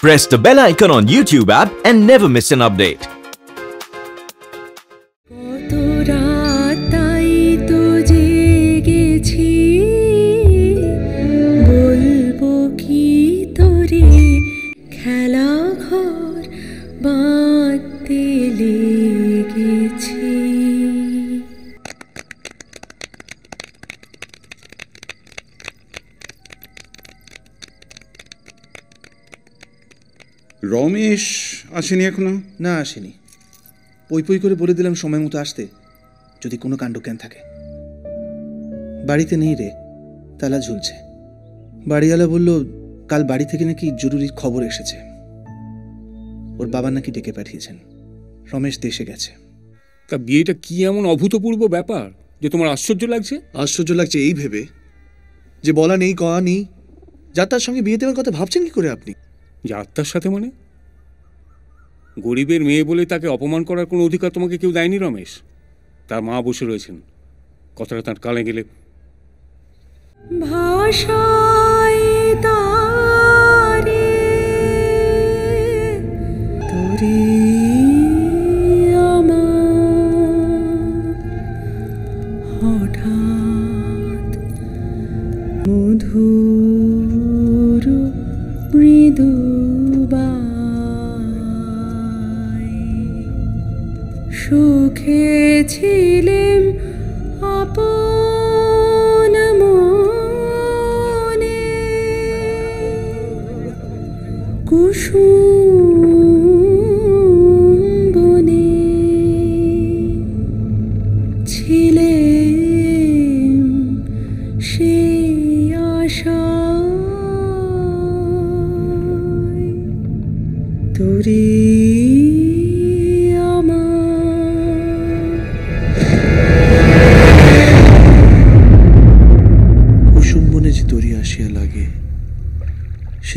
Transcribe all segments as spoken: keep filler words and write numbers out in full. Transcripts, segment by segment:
Press the bell icon on YouTube app and never miss an update. Ramesh আসেনি এখনো? না, আসেনি। পই পই করে বলে দিলাম সময় মতো আসতে, যদি কোনো কাণ্ডজ্ঞান থাকে। বাড়িতে নেই রে, তালা ঝুলছে। বাড়িওয়ালা বলল কাল বাড়ি থেকে নাকি জরুরি খবর এসেছে, ওর বাবা নাকি ডেকে পাঠিয়েছেন, রমেশ দেশে গেছে। তা বিয়েটা কি এমন অভূতপূর্ব ব্যাপার যে তোমার আশ্চর্য লাগছে? আশ্চর্য লাগছে এই ভেবে যে বলা নেই কওয়া নেই, যাত্রার সঙ্গে বিয়ে দেওয়ার কথা ভাবছেন কি করে আপনি? যাত্রার সাথে মানে? গরিবের মেয়ে বলে তাকে অপমান করার কোনো অধিকার তোমাকে কেউ দেয়নি রমেশ। তার মা বসে রয়েছেন, কথাটা তার কানে গেলে।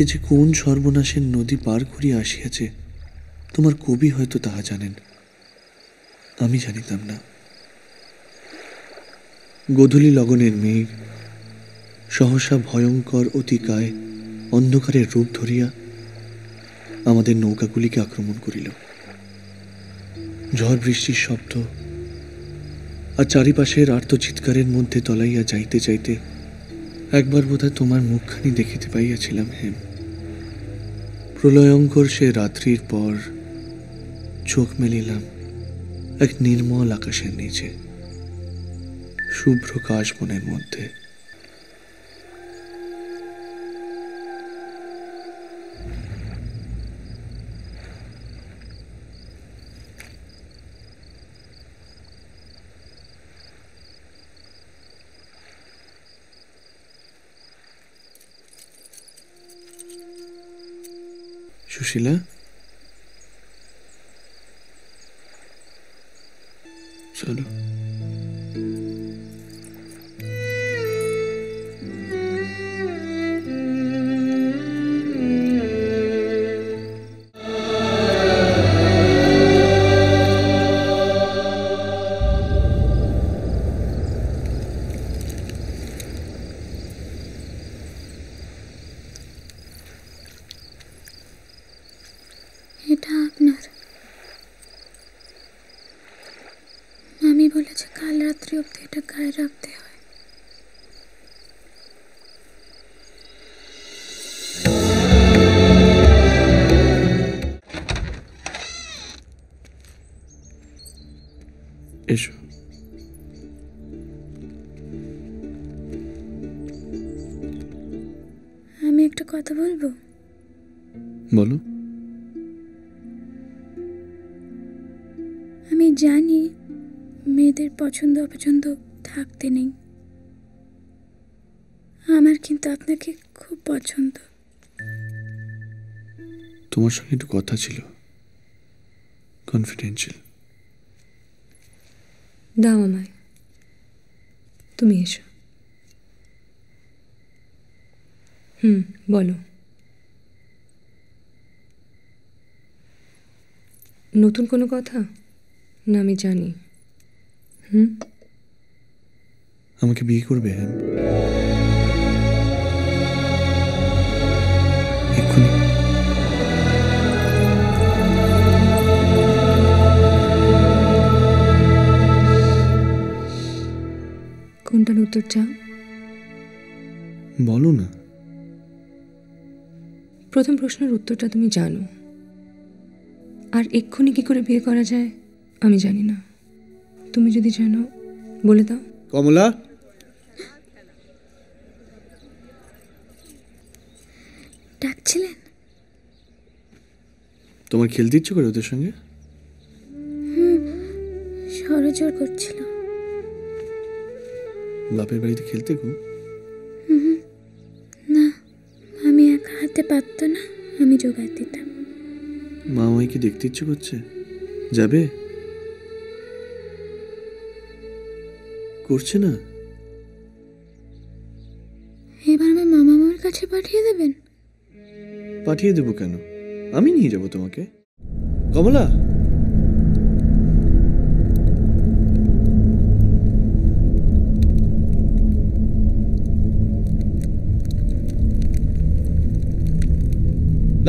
সে যে কোন সর্বনাশের নদী পার করিয়া আসিয়াছে, তোমার কবি হয়তো তাহা জানেন, আমি জানিতাম না। গোধূলি লগনের মেঘ সহসা ভয়ঙ্কর অতিকায় অন্ধকারের রূপ ধরিয়া আমাদের নৌকাগুলিকে আক্রমণ করিল। ঝড় বৃষ্টির শব্দ আর চারিপাশের আর্তচিৎকারের মধ্যে তলাইয়া যাইতে যাইতে একবার বোধহয় তোমার মুখখানি দেখিতে পাইয়াছিলাম হেম। প্রলয়ঙ্কর সে রাত্রির পর চোখ মেলিলাম এক নির্মল আকাশের নিচে, শুভ্র কাশবনের মধ্যে। সুশীলা, চলো। এসো, আমি একটা কথা বলবো। বলো। আমি জানি মেয়েদের পছন্দ অপছন্দ থাকতে নেই, আমার কিন্তু আপনাকে খুব পছন্দ। তোমার সঙ্গে একটু কথা ছিল, কনফিডেন্সিয়াল। দাও আমায়, তুমি এসো। হুম, বলো। নতুন কোনো কথা না? আমি জানি। হুম, আমাকে বিয়ে করবে? হ্যাঁ, এক্ষুনি। टूट जाओ। बोलो ना। प्रथम प्रश्नेर उत्तरटा तुमी जानो आर एक्षुनि कि करे बिये करा जाय आमी जानि ना। तुमी जोदि जानो बोले दाओ। कमला डाकछिलेन तोमार खेलते इच्छा करे ओদের সঙ্গে? সরজোর করছিল। বাপের বাড়িতে খেলতে গো? না, আমি একা হাতে পারতো না, আমি জোগাড় দিতাম। মা আমাকে দেখতে ইচ্ছে করছে, যাবে? করছে না? এবার মা মামা মামার কাছে পাঠিয়ে দেবেন? পাঠিয়ে দেব কেন, আমি নিয়ে যাব তোমাকে। কমলা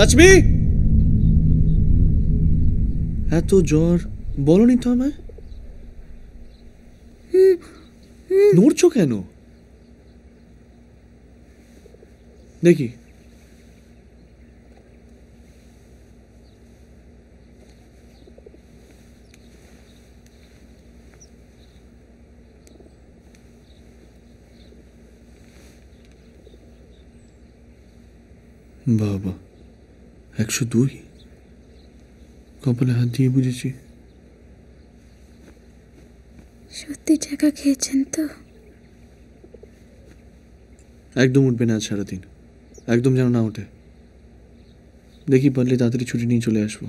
लक्ष्मी এত জ্বর বলনি তো আমায়। নড়ছো কেন? দেখি বাবা একশো দুই কপালে হাত দিয়ে বুঝেছি। সত্যি টাকা খেয়েছেন তো? একদম উঠবে না আজ সারাদিন, একদম যেন না ওঠে। দেখি পারলে তাড়াতাড়ি ছুটি নিয়ে চলে আসবো,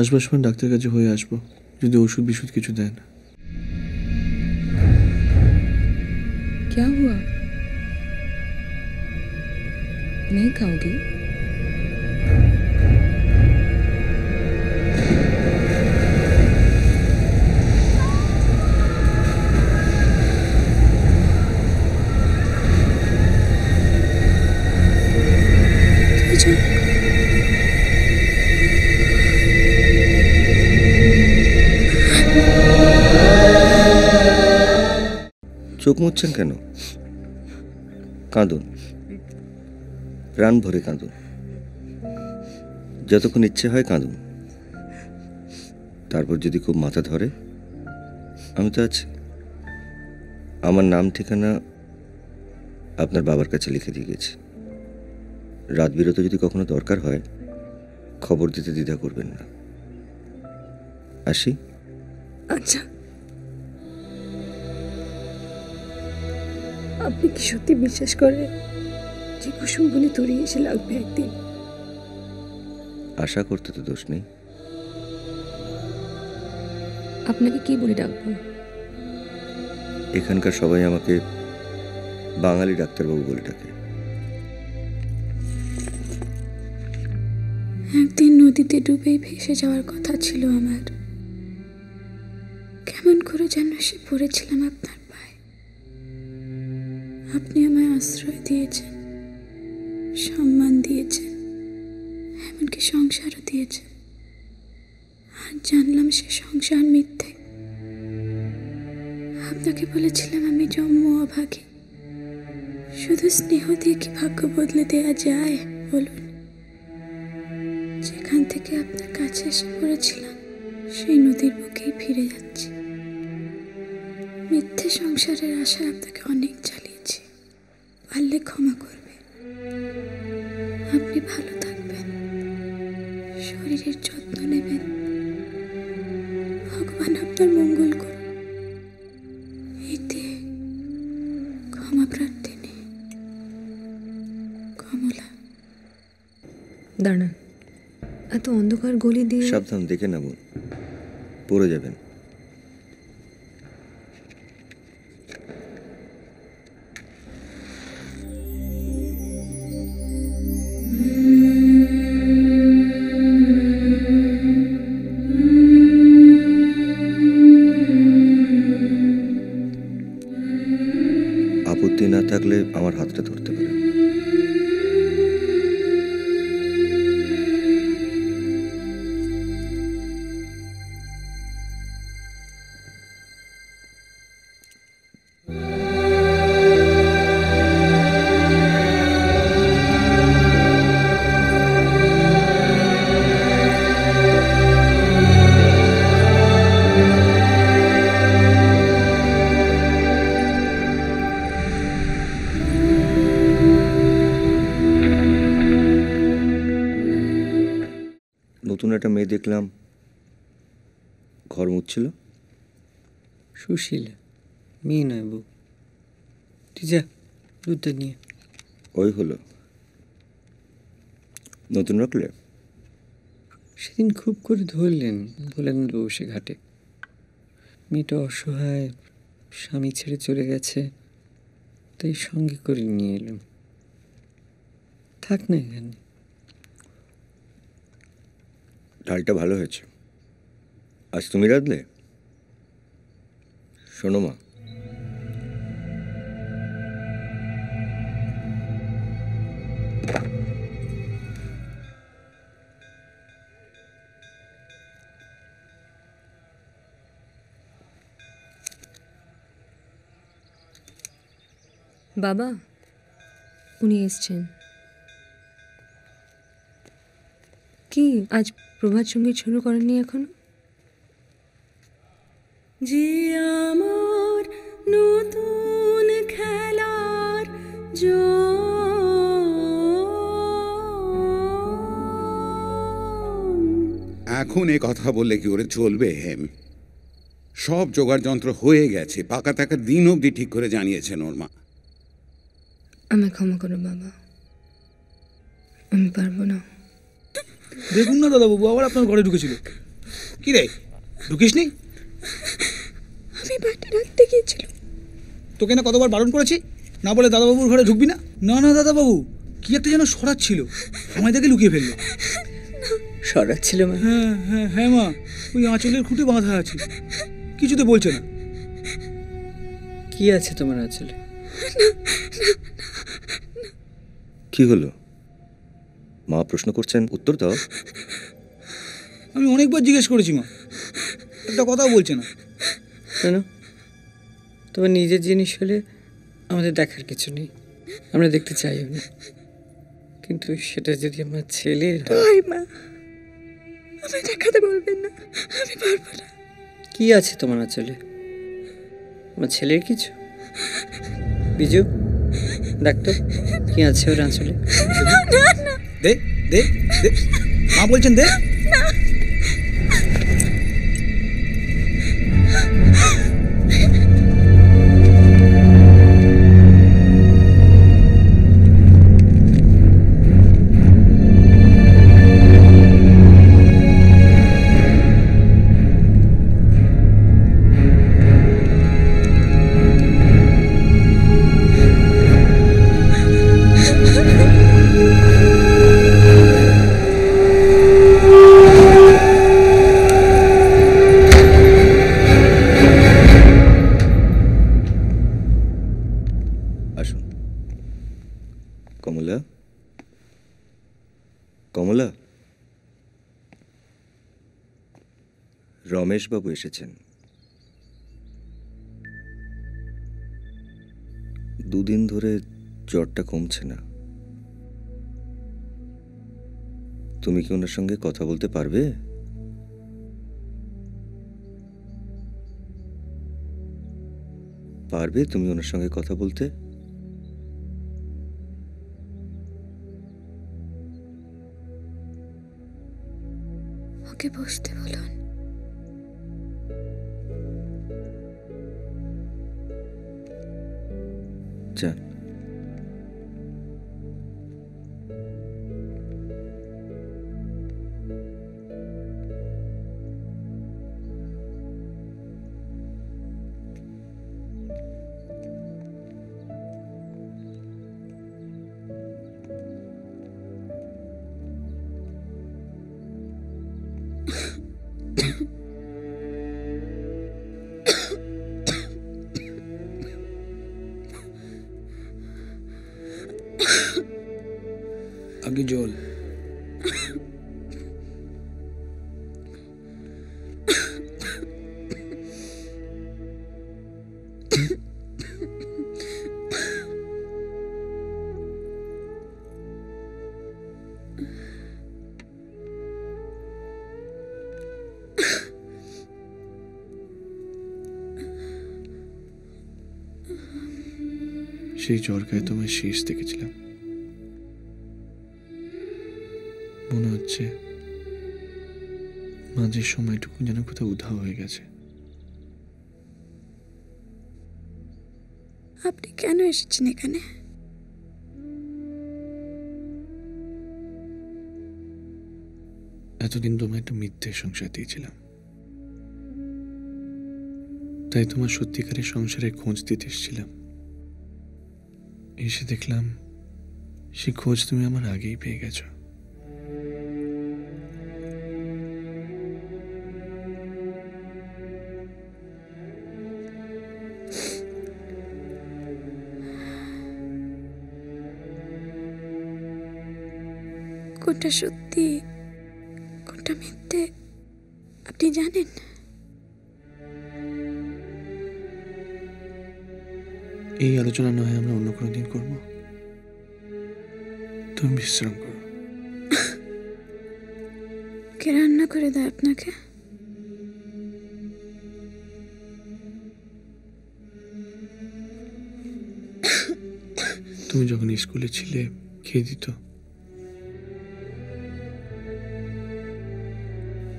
আসবার সময় ডাক্তারের কাছে হয়ে আসবো যদি ওষুধ বিশুধ কিছু দেন। क्या हुआ? नहीं खाओगी? চোখ মুচ্ছেন কেন? কাঁদুন, প্রাণ ভরে কাঁদুন, যতক্ষণ ইচ্ছে হয় কাঁদুন। তারপর যদি খুব মাথা ধরে, আমি তো আছি। আমার নাম ঠিকানা আপনার বাবার কাছে লিখে দিয়ে গেছি। রাত বিরত যদি কখনো দরকার হয় খবর দিতে দ্বিধা করবেন না। আসি। আচ্ছা, আপনি কি সত্যি বিশ্বাস করেন যে কুসুম বনে তরিয়ে এসে লাগবে একদিন? আশা করতে তো দোষ নেই। আপনাকে কি বলে ডাকবো? এখানকার সবাই আমাকে বাঙালি ডাক্তারবাবু বলে ডাকে। একদিন নদীতে ডুবে ভেসে যাওয়ার কথা ছিল আমার, কেমন করে যেন সে পড়েছিলাম আপনার পায়ে। আপনি আমায় আশ্রয় দিয়েছেন, সম্মান দিয়েছেন, এমনকি সংসারও দিয়েছেন। আর জানলাম সে সংসার মিথ্যে। আপনাকে বলেছিলাম আমি জন্ম অভাগী, শুধু স্নেহ দিয়ে কি ভাগ্য বদলে দেওয়া যায় বলুন? যেখান থেকে আপনার কাছে এসে পড়েছিলাম সেই নদীর বুকেই ফিরে যাচ্ছি। মিথ্যে সংসারের আশায় আপনাকে অনেক জ্বালিয়েছি, পারলে ক্ষমা করবেন। আপনি ভালো থাকবেন, শরীরের যত্ন নেবেন, ভগবান আপনার মঙ্গল করুন। এতে ক্ষমা প্রার্থিনী কমলা। দাঁড়ান, এত অন্ধকার গলি দিয়ে। সাবধান, দেখে নেব, পড়ে যাবেন। আপত্তি না থাকলে আমার হাতটা ধরতে পারে। नतून एक मे देखल घर मुच्छिल सुशीला मे नय बो तुझ दूध नहीं ओई हलो नतून रखले से दिन खूब कर धरलें भोलेनाथ बाबू से घाटे मेटा असहाय स्वामी छेड़े चले गेছে তাই সঙ্গে করে নিয়ে এলাম থাক না এখানে ডালটা ভালো হয়েছে আজ তুমি রাঁধলে শোনো মা बाबा उनी एसेछेन कि आज प्रभात संगीत शुरू करेननि एखोनो जी आमार नतून खेलार जो एखोन ए कथा बोलले कि ओरे चलबे सब जोगाड़ जंत्र हये गेछे पाका टाका दिन अब्दि ठीक करे जानियेछेन ओर मा आमाय क्षमा करो बाबा आमी पारबो ना देखुन ना दादा बाबू आबार आपनार घरे ढुकेछिल कि रे ढुकिसनि आमी बाटा राखते गियेछिलाम तोके ना कतबार बारण करेछि ना बोले दादा बाबूर घरे ढुकबि ना ना ना दादा बाबू कि एकटा जेन सराच्छिल आमाय देखे लुकिये फेललो सराच्छिल मा हाँ हाँ हाँ मा ओई आँचलेर खुंटे बाँधा आछे किछुते बोलछे ना कि आछे तोमार आँचले কি হলো মা প্রশ্ন করছেন উত্তর দাও আমি অনেকবার জিজ্ঞেস করেছি মা একটা কথাও বলছেন না কেন তবে নিজের জিনিস হলে আমাদের দেখার কিছু নেই আমরা দেখতে চাইও না কিন্তু সেটা যদি আমার ছেলে হয় মা আমি দেখাতে বলবেন না আমি পারবো না কি আছে তোমার ছেলে আমার ছেলের কিছু বিজু ডাক্তার কি আছে ওর আঁচলে দে দে দে মা বলছেন দে रमेश बाबू एसेছেন দুদিন ধরে জ্বরটা কমছে না তুমি কি ওনার সঙ্গে কথা বলতে পারবে পারবে তুমি ওনার সঙ্গে কথা বলতে ওকে বসতে বলুন जान जोल সেই জ্বরকে তোমায় শেষ দেখেছিলাম মনে হচ্ছে মাঝের সময়টুকু যেন কোথাও উধাও হয়ে গেছে। আপনি কেন এসেছেন এখানে? এতদিন তোমায় একটা মিথ্যে সংসার দিয়েছিলাম, তাই তোমার সত্যিকারের সংসারে খোঁজ দিতে এসেছিলাম। এসে দেখলাম সেই খোঁজ তুমি আমার আগেই পেয়ে গেছো। কোনটা সত্যি কোনটা মিথ্যে আপনি জানেন? এই আলোচনা নয় আমরা অন্য কোনো দিন করব। তুমি বিশ্রাম করো। কে রান্না করে দেয় আপনাকে? তুমি যখন স্কুলে ছিলে খেয়ে দিত।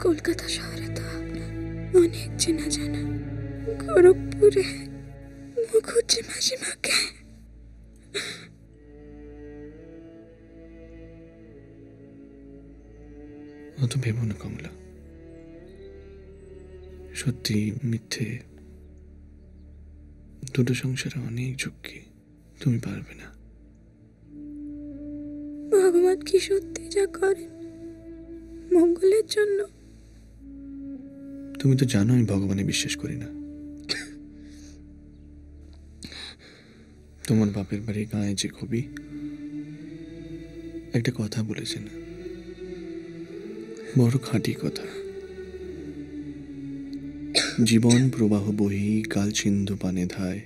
কলকাতা শহরে তো আপনার অনেক চেনা জানা। গোরখপুরে খুঁজছি মাসিমাকে। অত ভেব না কমলা, সত্যি মিথ্যে দুটো সংসারে অনেক ঝুঁকি, তুমি পারবে না। ভগবান কি সত্যি যা করেন মঙ্গলের জন্য? তুমি তো জানো আমি ভগবানে বিশ্বাস করি না। তোমার বাপের বাড়ি গায়ে যে কবি একটা কথা বলেছেন, বড় খাঁটি কথা, জীবন প্রবাহ বহি কাল সিন্ধু পানে ধায়,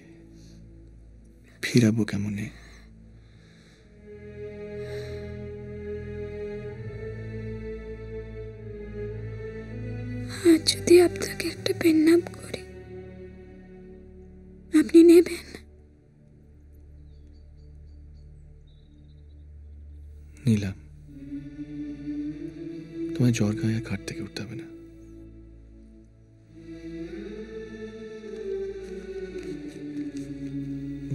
ফিরাবো কেমনে? আর যদি আপনাকে একটা পেন্নাপ করি আপনি নেবেন? নিলাম। তোমার জ্বর গায়ে আর খাট থেকে উঠতে হবে না।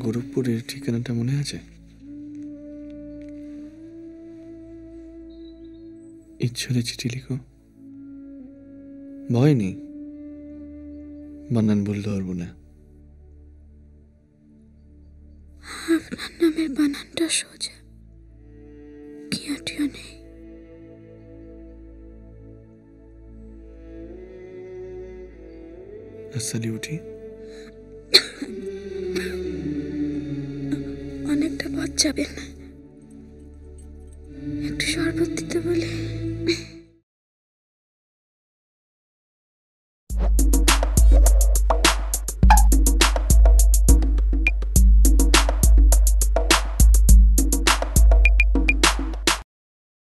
গোরখপুরের ঠিকানাটা মনে আছে? ইচ্ছরে চিঠি লিখো, ভয় নেই, বানান ভুল ধরবো না। আপনার নামের বানানটা সোজা, কিয়াটিও নেই। আসলে উঠি, অনেকটা পথ যাবেন। একটু শরবত দিতে বলে।